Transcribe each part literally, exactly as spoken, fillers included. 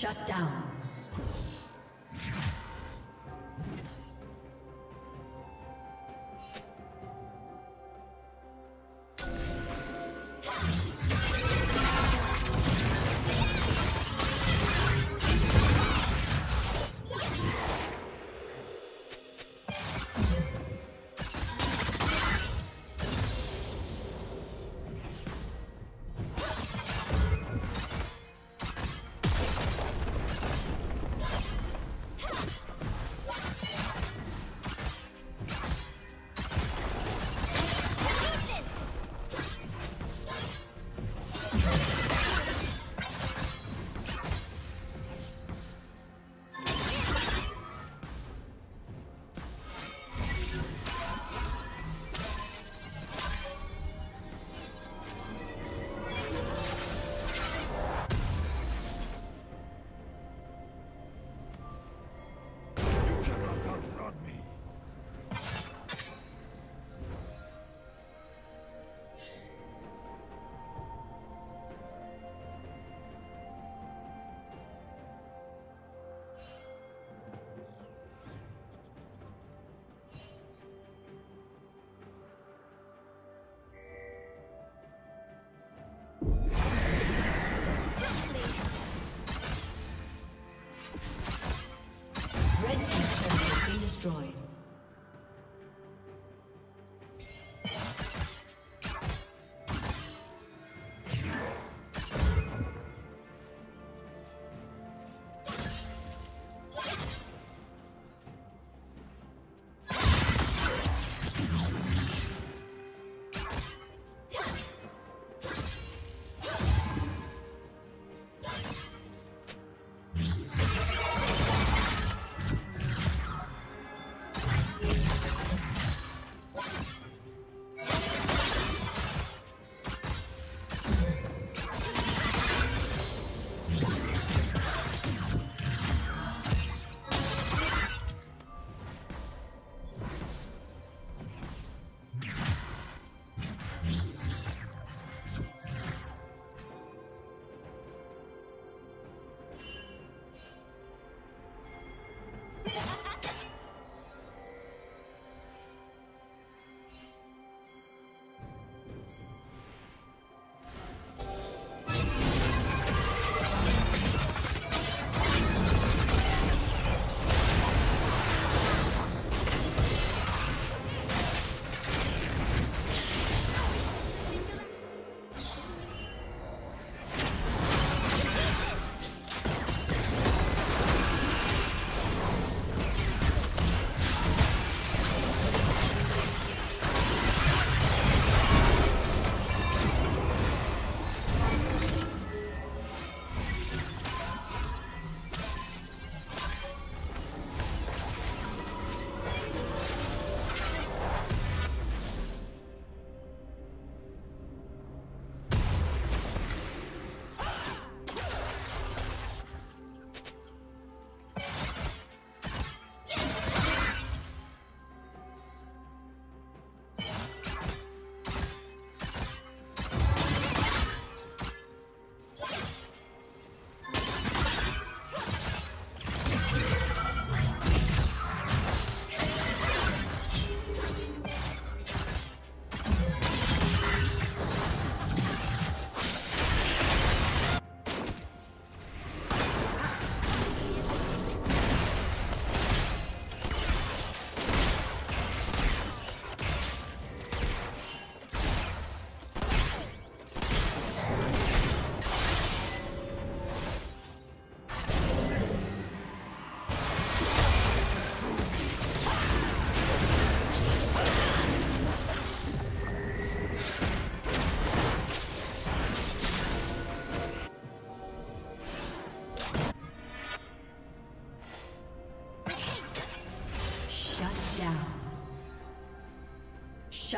Shut down.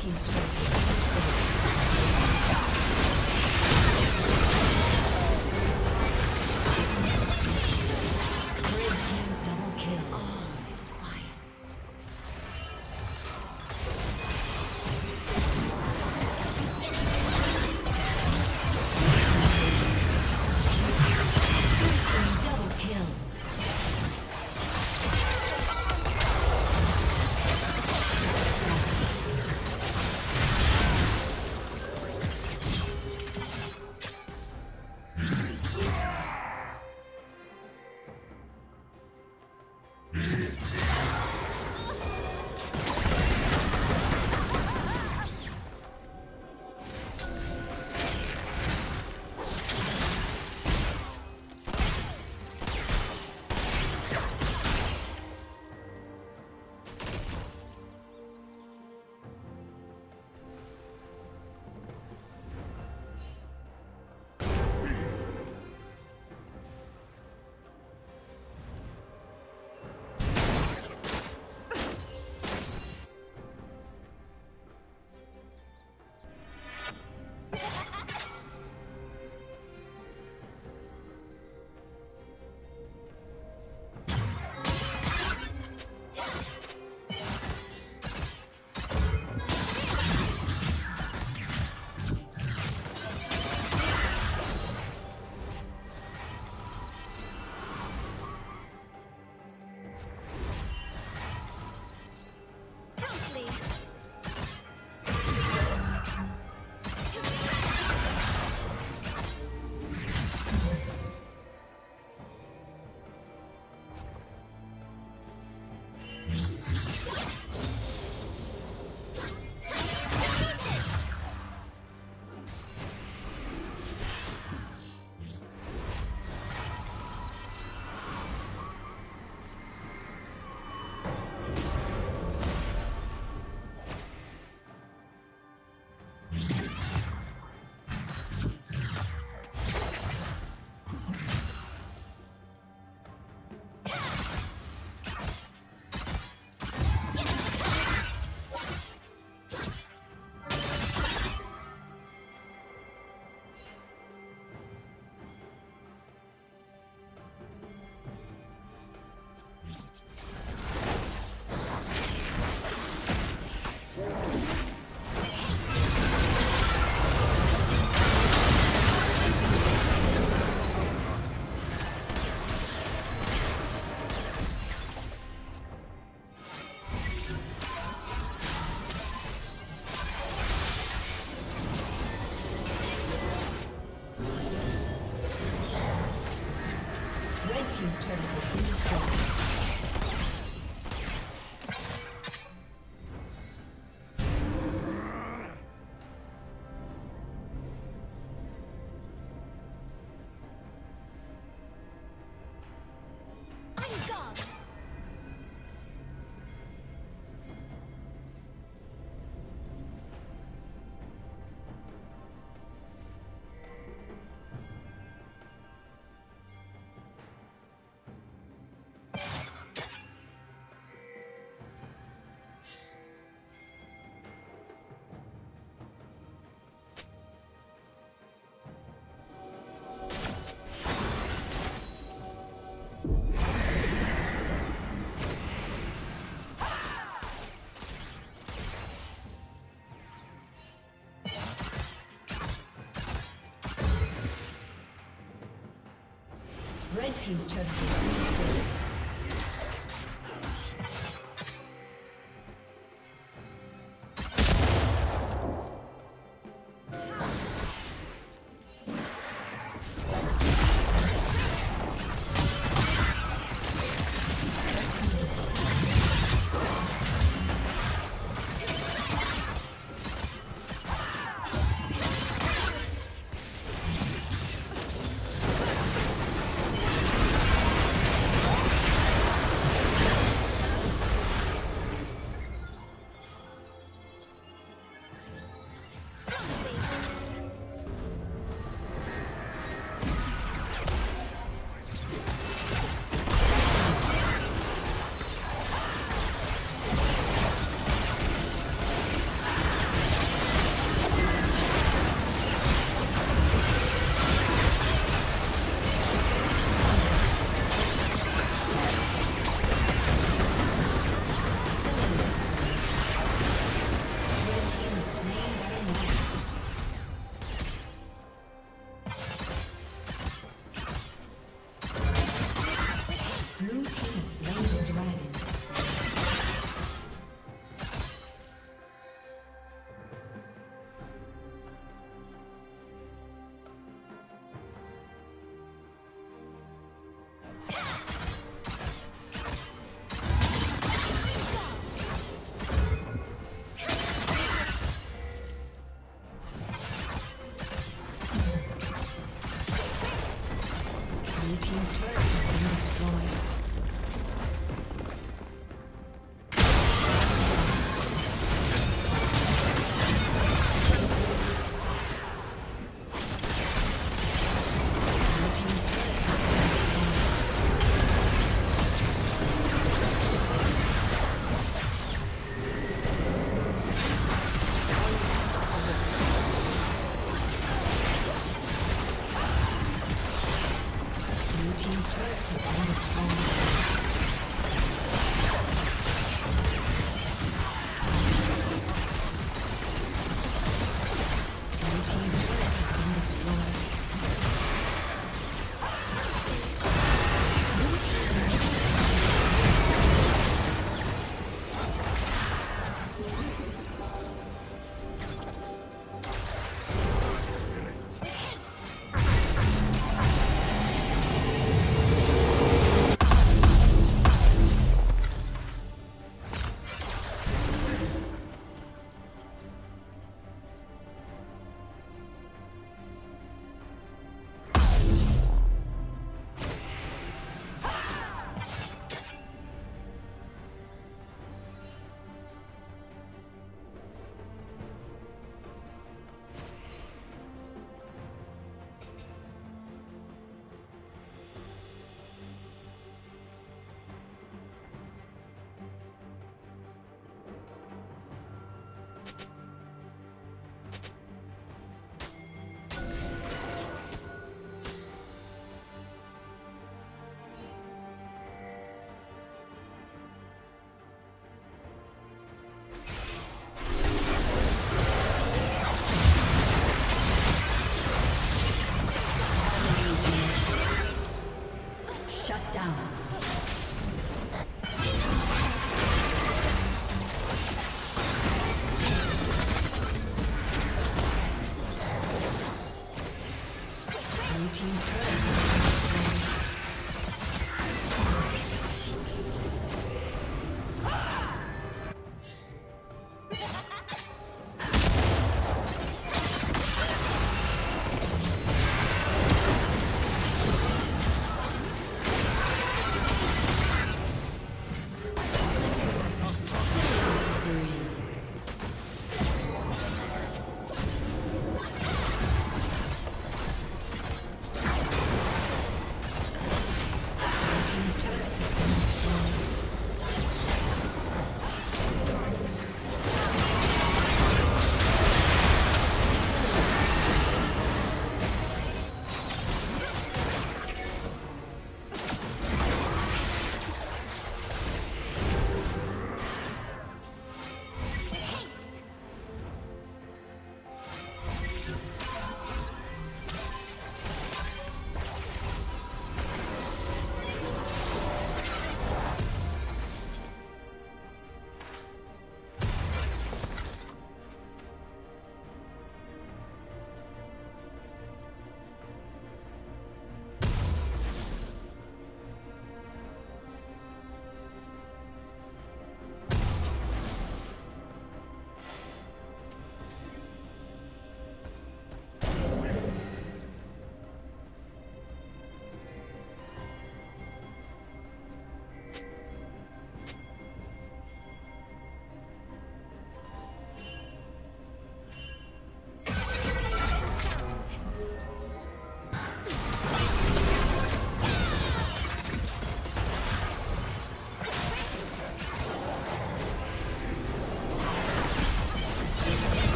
He's Red team's turret is destroyed.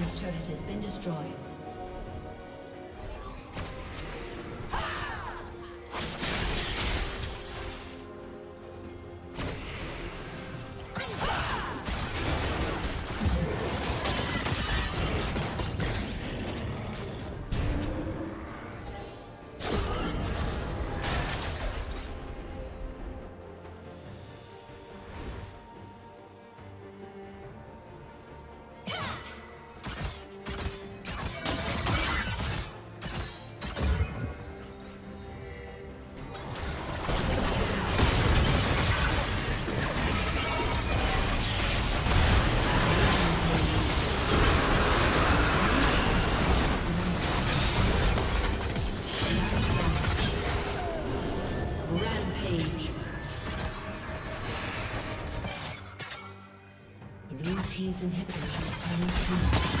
team's turret has been destroyed. Team's inhibitor is